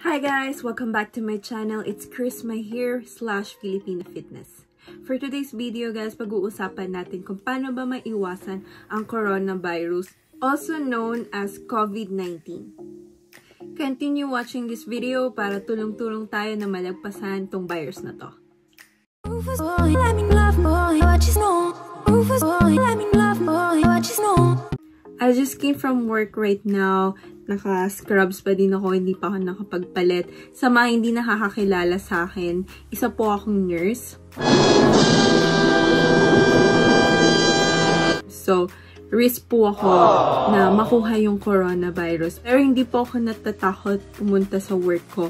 Hi guys! Welcome back to my channel. It's Chrisma here /Filipina Fitness. For today's video guys, pag-uusapan natin kung paano ba maiwasan ang coronavirus, also known as COVID-19. Continue watching this video para tulong-tulong tayo na malagpasan tong virus na to. I just came from work right now. Naka-scrubs pa din ako, hindi pa ako nakapagpalit. Sa mga hindi nakakakilala sa akin, isa po akong nurse. So, risk po ako na makuha yung coronavirus. Pero hindi po ako natatakot pumunta sa work ko,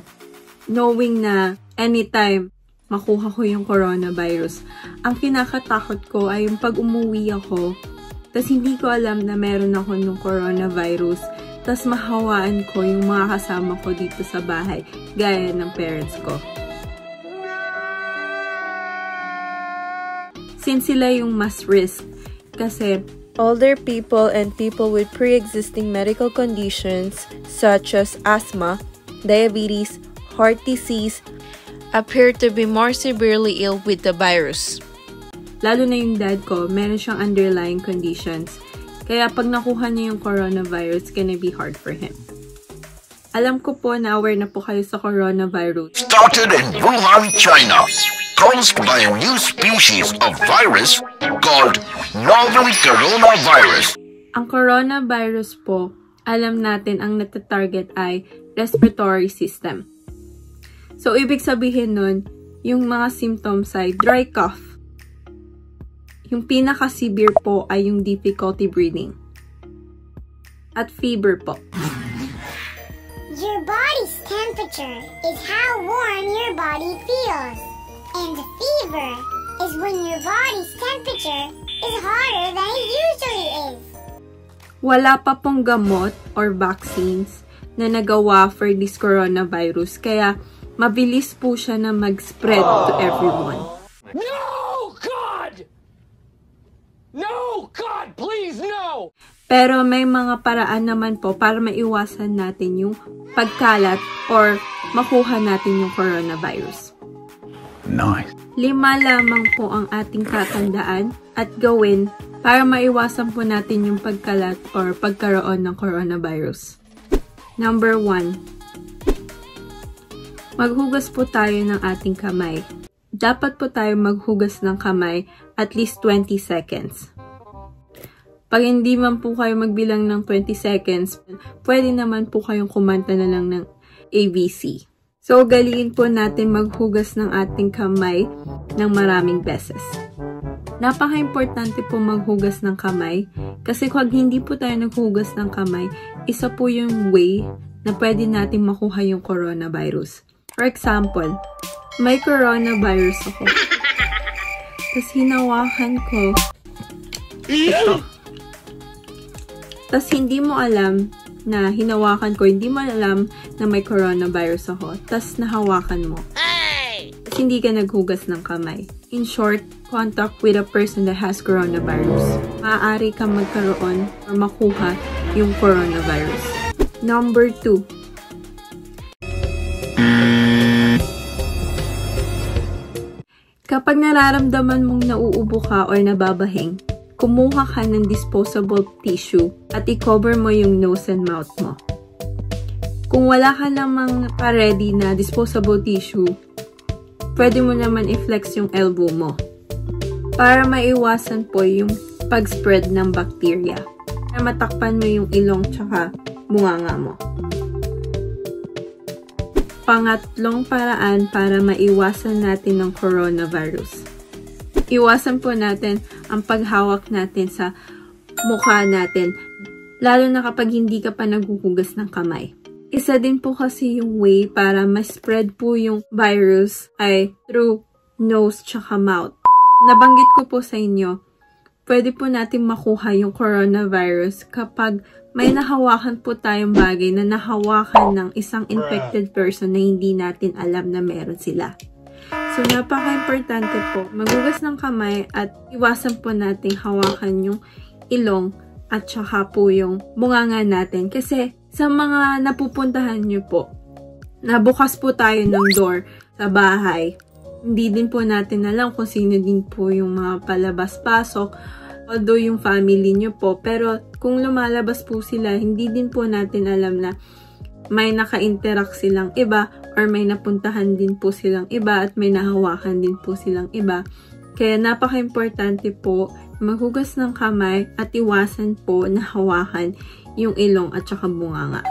knowing na anytime makuha ko yung coronavirus. Ang kinakatakot ko ay yung pag umuwi ako, tas hindi ko alam na meron ako ng coronavirus, tas mahawaan ko yung mga kasama ko dito sa bahay, gaya ng parents ko. Since sila yung mas risk, kasi older people and people with pre-existing medical conditions such as asthma, diabetes, heart disease appear to be more severely ill with the virus. Lalo na yung dad ko, meron siyang underlying conditions. Kaya pag nakuha niya yung coronavirus, it's gonna be hard for him. Alam ko po na aware na po kayo sa coronavirus. Started in Wuhan, China, caused by a new species of virus called novel coronavirus. Ang coronavirus po, alam natin ang natatarget ay respiratory system. So, ibig sabihin nun, yung mga symptoms ay dry cough. Yung pinaka-severe po ay yung difficulty breathing. At fever po. Your body's temperature is how warm your body feels. And fever is when your body's temperature is hotter than it usually is. Wala pa pong gamot or vaccines na nagawa for this coronavirus. Kaya mabilis po siya na mag-spread to everyone. God, please, no! Pero may mga paraan naman po para maiwasan natin yung pagkalat or makuha natin yung coronavirus. Nice. 5 lamang po ang ating tatandaan at gawin para maiwasan po natin yung pagkalat or pagkaroon ng coronavirus. Number 1, maghugas po tayo ng ating kamay. Dapat po tayo maghugas ng kamay at least 20 seconds. Pag hindi man po kayo magbilang ng 20 seconds, pwede naman po kayong kumanta na lang ng ABC. So, galiin po natin maghugas ng ating kamay ng maraming beses. Napaka-importante po maghugas ng kamay kasi kung hindi po tayo naghugas ng kamay, isa po yung way na pwede natin makuha yung coronavirus. For example, may coronavirus ako. Tapos hinawakan ko ito. Tas hindi mo alam na hinawakan ko, hindi mo alam na may coronavirus ako, tas nahawakan mo. Tas hindi ka naghugas ng kamay. In short, contact with a person that has coronavirus. Maaari kang magkaroon or makuha yung coronavirus. Number 2. Kapag nararamdaman mong nauubo ka or nababahing, kumuha ka ng disposable tissue at i-cover mo yung nose and mouth mo. Kung wala ka namang pa-ready na disposable tissue, pwede mo naman i-flex yung elbow mo para maiwasan po yung pag-spread ng bacteria. Para matakpan mo yung ilong tsaka bunganga mo. Pangatlong paraan para maiwasan natin ng coronavirus. Iwasan po natin ang paghawak natin sa mukha natin, lalo na kapag hindi ka pa naghuhugas ng kamay. Isa din po kasi yung way para ma-spread po yung virus ay through nose tsaka mouth. Nabanggit ko po sa inyo, pwede po natin makuha yung coronavirus kapag may nahawakan po tayong bagay na nahawakan ng isang infected person na hindi natin alam na meron sila. So, napaka-importante po, maghugas ng kamay at iwasan po nating hawakan yung ilong at saka po yung bunganga natin. Kasi sa mga napupuntahan nyo po, nabukas po tayo ng door sa bahay. Hindi din po natin alam kung sino din po yung mga palabas-pasok, although yung family nyo po. Pero kung lumalabas po sila, hindi din po natin alam na may naka-interact silang iba or may napuntahan din po silang iba at may nahawakan din po silang iba. Kaya napaka-importante po maghugas ng kamay at iwasan po na hawakan yung ilong at saka bunganga.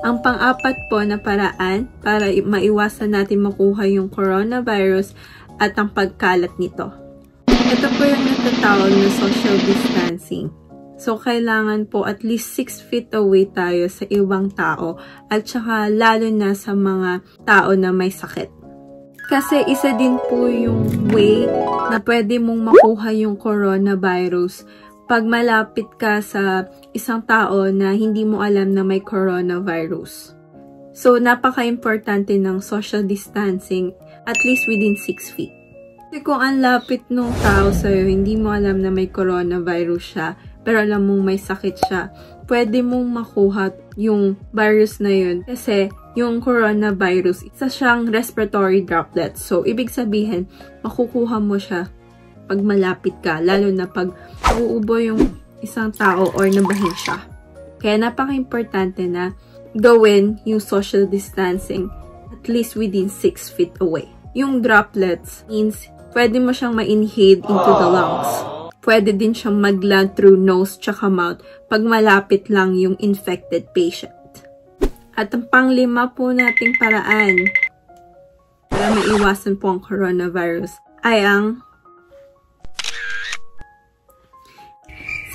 Ang pang-apat po na paraan para maiwasan natin makuha yung coronavirus at ang pagkalat nito. Ito po yung natatawag na social distancing. So, kailangan po at least 6 feet away tayo sa ibang tao at saka lalo na sa mga tao na may sakit. Kasi isa din po yung way na pwede mong makuha yung coronavirus pag malapit ka sa isang tao na hindi mo alam na may coronavirus. So, napaka-importante ng social distancing at least within 6 feet. Kasi kung ang lapit nung tao sa'yo, hindi mo alam na may coronavirus siya, pero alam mong may sakit siya, pwede mong makuha yung virus na yun. Kasi yung coronavirus, isa siyang respiratory droplet. So, ibig sabihin, makukuha mo siya pag malapit ka, lalo na pag uubo yung isang tao or nabahin siya. Kaya napaka-importante na gawin yung social distancing at least within 6 feet away. Yung droplets means pwede mo siyang ma-inhale into the lungs. Pwede din siyang mag-land through nose tsaka mouth pag malapit lang yung infected patient. At ang pang-lima po nating paraan para maiwasan po ang coronavirus ay ang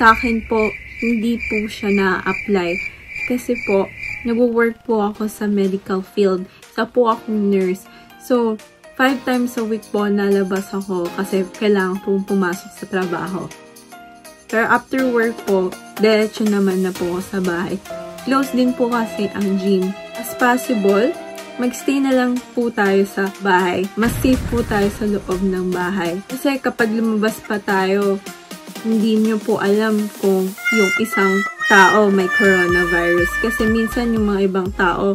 sa akin po, hindi po siya na-apply. Kasi po, nag-work po ako sa medical field. Isa po akong nurse. So, 5 times a week po nalabas ako kasi kailangan po pumasok sa trabaho. Pero after work po, diretso naman na po ako sa bahay. Close din po kasi ang gym. As possible, magstay na lang po tayo sa bahay. Mas safe po tayo sa loob ng bahay. Kasi kapag lumabas pa tayo, hindi nyo po alam kung yung isang tao may coronavirus. Kasi minsan yung mga ibang tao,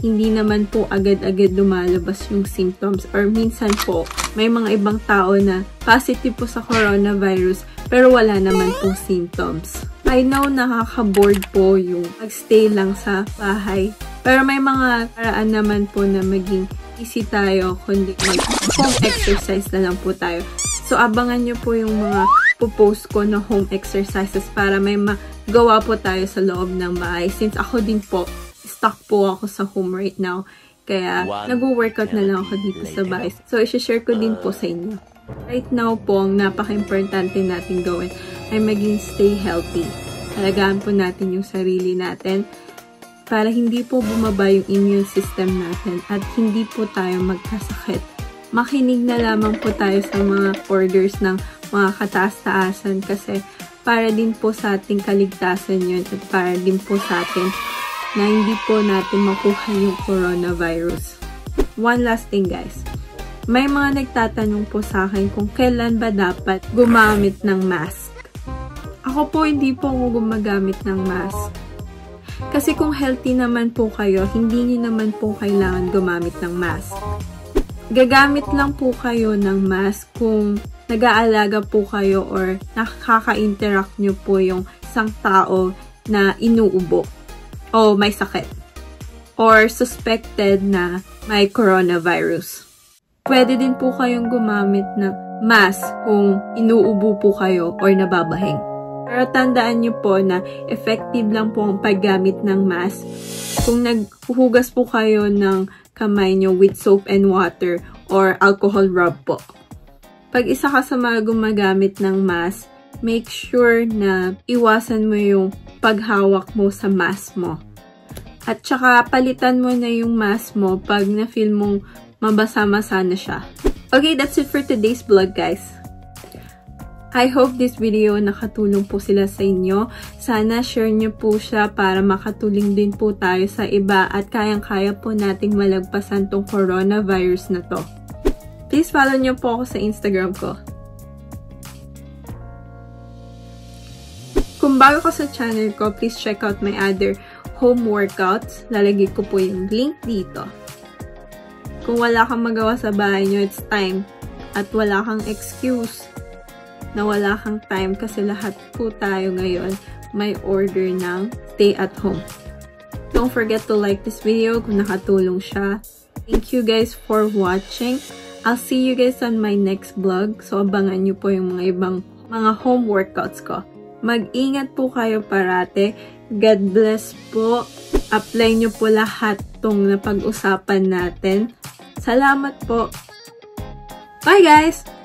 hindi naman po agad-agad lumalabas yung symptoms. Or minsan po, may mga ibang tao na positive po sa coronavirus, pero wala naman po symptoms. I know nakaka-board po yung mag-stay lang sa bahay. Pero may mga paraan naman po na maging easy tayo, kundi mag-home exercise na lang po tayo. So, abangan nyo po yung mga po-post ko na home exercises para may magawa po tayo sa loob ng bahay. Since ako din po, stuck po ako sa home right now. Kaya, nag-workout na lang ako dito sa bahay. So, isi-share ko din po sa inyo. Right now po, ang napaka-importante natin gawin ay maging stay healthy. Alagaan po natin yung sarili natin para hindi po bumaba yung immune system natin at hindi po tayo magkasakit. Makinig na lamang po tayo sa mga orders ng mga kataas-taasan kasi para din po sa ating kaligtasan yun at para din po sa atin na hindi po natin makuha yung coronavirus. One last thing guys, may mga nagtatanong po sa akin kung kailan ba dapat gumamit ng mask. Ako po hindi po ako gumagamit ng mask. Kasi kung healthy naman po kayo, hindi niyo naman po kailangan gumamit ng mask. Gagamit lang po kayo ng mask kung nag-aalaga po kayo or nakaka-interact nyo po yung isang tao na inuubo o may sakit or suspected na may coronavirus. Pwede din po kayong gumamit ng mask kung inuubo po kayo or nababahing. Pero tandaan nyo po na effective lang po ang paggamit ng mask kung naghuhugas po kayo ng kamay nyo with soap and water or alcohol rub po. Pag isa ka sa mga gumagamit ng mask, make sure na iwasan mo yung paghawak mo sa mask mo. At saka palitan mo na yung mask mo pag na-feel mong mabasa-masa na siya. Okay, that's it for today's vlog guys. I hope this video nakatulong po sila sa inyo. Sana share nyo po siya para makatulong din po tayo sa iba at kayang-kaya po nating malagpasan tong coronavirus na to. Please follow nyo po ako sa Instagram ko. Kung bago ka sa channel ko, please check out my other home workouts. Lalagay ko po yung link dito. Kung wala kang magawa sa bahay nyo, it's time. At wala kang excuse na wala kang time kasi lahat po tayo ngayon may order ng stay at home. Don't forget to like this video kung nakatulong siya. Thank you guys for watching. I'll see you guys on my next vlog. So, abangan nyo po yung mga ibang mga home workouts ko. Mag-ingat po kayo parate. God bless po. Apply nyo po lahat tong napag-usapan natin. Salamat po. Bye guys!